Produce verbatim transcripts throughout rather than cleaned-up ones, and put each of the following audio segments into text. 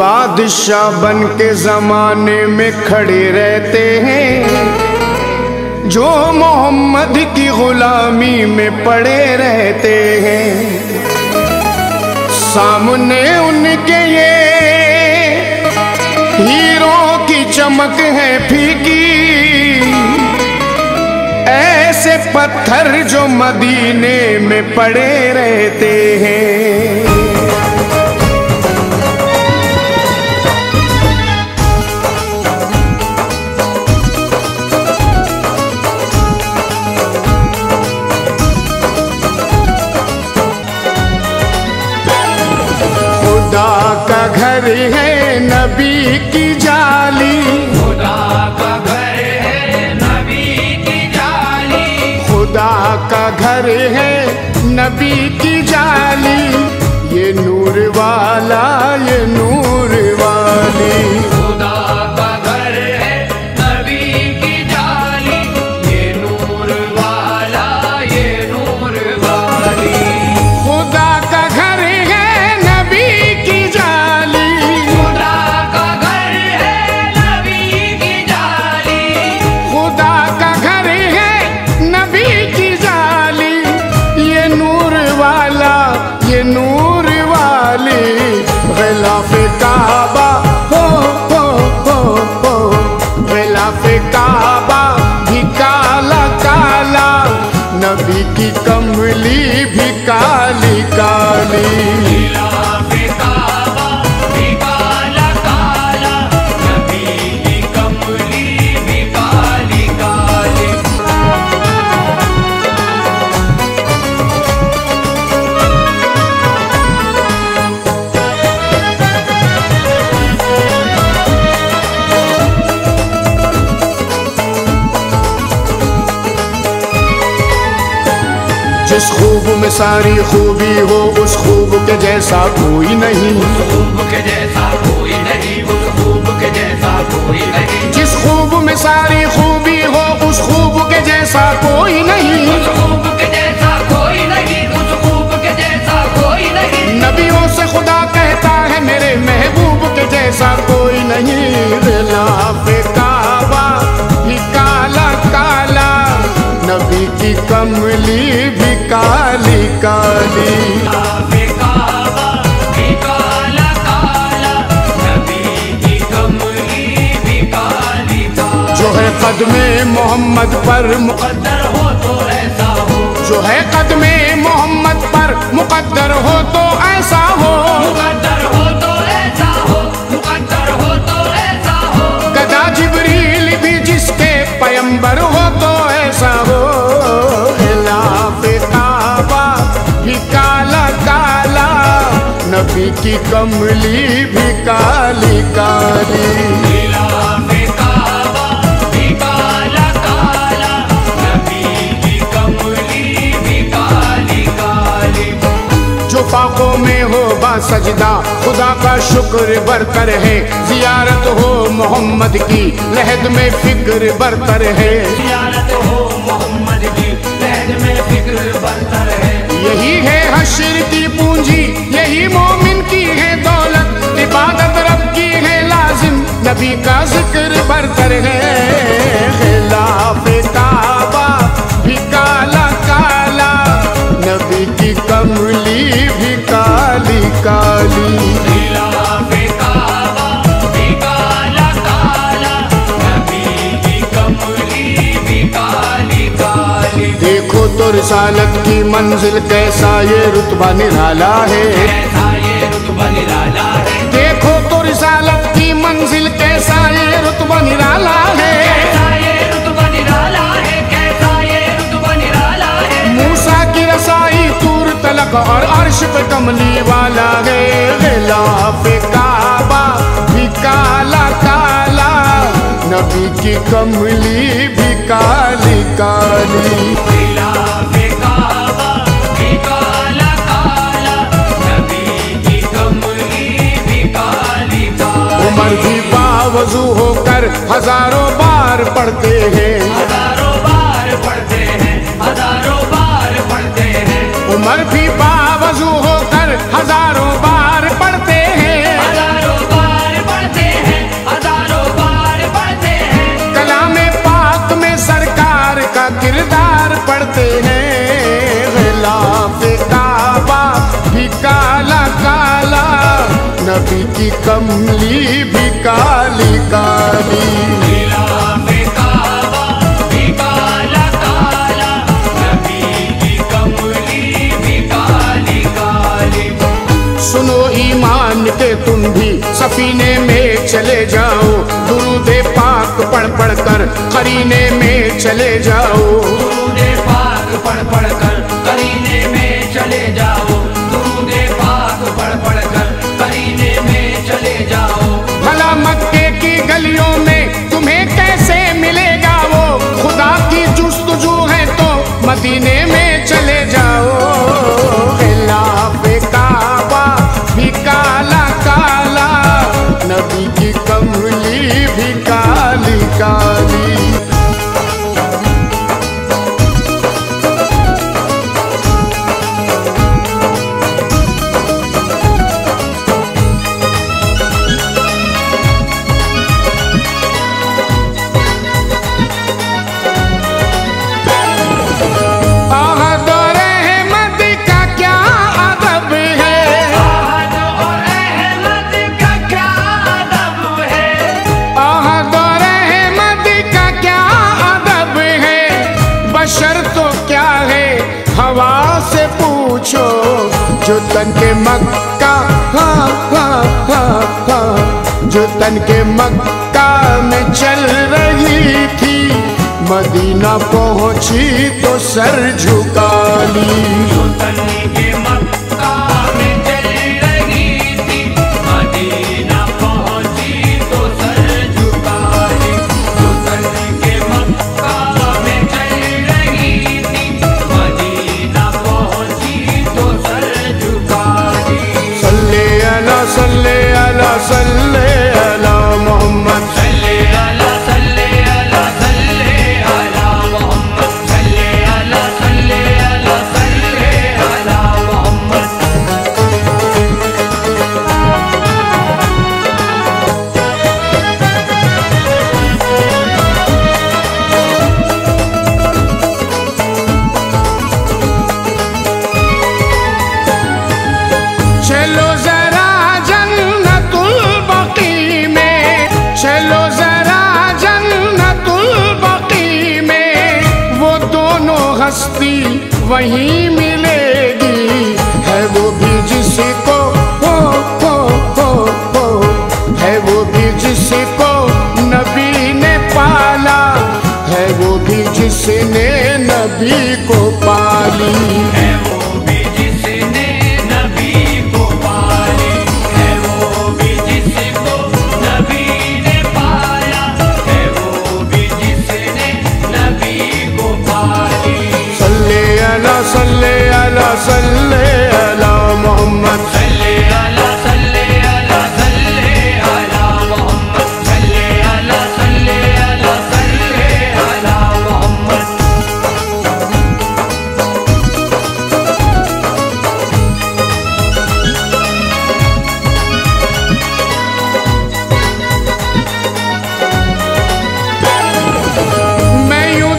बादशाह बन के जमाने में खड़े रहते हैं, जो मोहम्मद की गुलामी में पड़े रहते हैं। सामने उनके ये हीरो की चमक है फीकी, ऐसे पत्थर जो मदीने में पड़े रहते हैं। खुदा का घर है नबी की जाली, खुदा का घर है नबी की जाली, खुदा का घर है नबी की जाली, ये नूर वाला ये नूर वाली। खुदा का घर है नबी की जाली, ये नूर वाला ये नूर वाली। खुदा का घर है नबी की जाली, खुदा का घर है नबी की जाली, खुदा का घर है नबी की जाली, ये नूर वाला ये नूर वाली। ग़िलाफ़े काबा हो हो हो हो, ग़िलाफ़े काबा भी काला काला, नबी की कमली भी काली काली। जिस खूब में सारी खूबी हो, उस खूब के जैसा कोई नहीं, उस खूब के जैसा कोई नहीं, उस खूब के जैसा कोई नहीं। जिस खूब में सारी खूबी हो, उस खूब के जैसा कोई नहीं, उस खूब के जैसा कोई नहीं, उस खूब के जैसा कोई नहीं। नबियों से खुदा कहता है मेरे महबूब के जैसा कोई नहीं। ग़िलाफ़े काबा भी काला काला, नबी की कमली भी काली काली। ग़िलाफ़े काबा भी काला काला, नबी की कमली भी काली काली। जो है कदमे मोहम्मद पर मुकद्दर हो तो ऐसा हो, जो है कदमे मोहम्मद पर मुकद्दर हो तो ऐसा हो, मुकद्दर हो तो ऐसा हो, मुकद्दर हो तो ऐसा हो। गदा जिब्रील भी जिसके पैगंबर हो तो ऐसा हो। नबी की कमली भी काली काली। ग़िलाफ़े काबा भी काला काला, नबी की कमली भी काली काली। जो पाकों में हो बा सजदा, खुदा का शुक्र बरतर है, जियारत हो मोहम्मद की लहद में फिक्र बरतर है, जियारत हो मोहम्मद की लहद में फिक्र बरतर है। यही है हश्र की पूंजी, यही मोमिन की है दौलत, इबादत रब की है लाजिम, नबी का जिक्र बरतर है। ग़िलाफ़े काबा भी काला काला, नबी की कमली भी काली काली। ग़िलाफ़े काबा भी काला काला, नबी की कमली भी काली काली। देखो तो रिसालत की मंजिल, कैसा ये रुतबा निराला है, कैसा ये रुतबा निराला है। देखो तो रिसालत की मंजिल, कैसा ये रुतबा निराला है, कैसा ये रुतबा निराला है, कैसा ये रुतबा निराला है। मूसा की रसाई तूर तलक और अर्श पे कमली वाला है। ग़िलाफ़े काबा भी काला काला, नबी की कमली भी काली काली। बावजू होकर हजारों बार पढ़ते हैं, हजारों बार पढ़ते हैं, हजारों बार पढ़ते हैं। उमर नबी की कमली भी काली काली। सुनो ईमान के तुम भी सफीने में चले जाओ, दुरूदे पाक पढ़ पढ़ कर करीने में चले जाओ, दुरूदे पाक पढ़ पढ़ कर करीने में चले जाओ, दुरूदे पाक पढ़ पढ़ कर करीने में चले जाओ। भला मक्के की गलियों में तुम्हें कैसे मिलेगा वो, खुदा की जुस्तजू है तो मदीने में चले जाओ। नबी की कमली भी काली काली। जो तन के मक्का हा हा हा हा, जो तन के मक्का में चल रही थी, मदीना पहुंची तो सर झुका ली। जो तन के मक्का में चल रही थी, मदीना पहुंची तो सर झुका ली। जो तन के मक्का में चल रही थी, मदीना पहुंची तो सर सल्ले अला सल्ले अला मोहम्मद, सल्ले अला सल्ले अला सल्ले अला मोहम्मद, सल्ले अला सल्ले अला सल्ले अला मोहम्मद। चलो जरा जन्नतुल बकी में, चलो जरा जन्नतुल बकी में, वो दोनों हस्ती वहीं मिलेगी है, वो भी जिसको हो हो हो हो है, वो भी जिसको नबी ने पाला है, वो भी जिसने नबी को पाली है, वो भी जिसने सल्ले अला सल्ले अला मोहम्मद, सल्ले अला सल्ले अला सल्ले अला मोहम्मद, सल्ले अला सल्ले अला सल्ले अला मोहम्मद। मैं यूं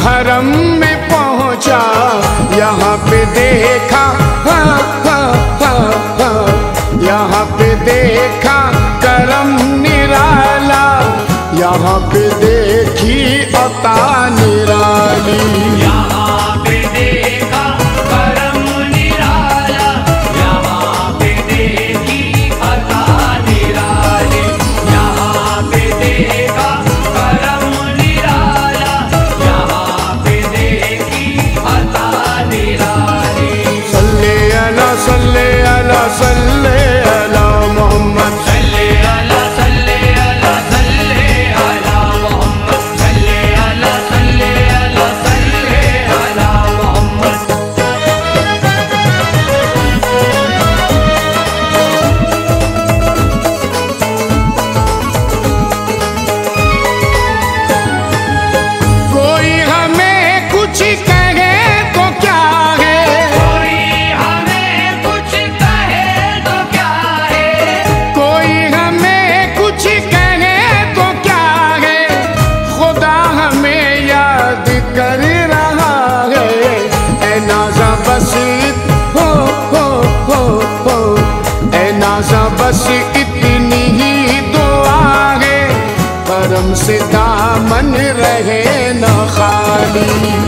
हरम में पहुंचा, यहाँ पे देखा हा हा हा हा, यहाँ पे देखा करम निराला, यहाँ पे देखी अता निराली, यहाँ पे देखा करम निराला, यहाँ पे देखी अता निराली, यहाँ पे देखा सल्ले अला सल्ले अला मोहम्मद, सल्ले अला सल्ले अला सल्ले अला मोहम्मद, सल्ले अला सल्ले अला सल्ले अला मोहम्मद। कोई हमें कुछ कहे तो क्या है, कोई हमें कुछ कहे दी।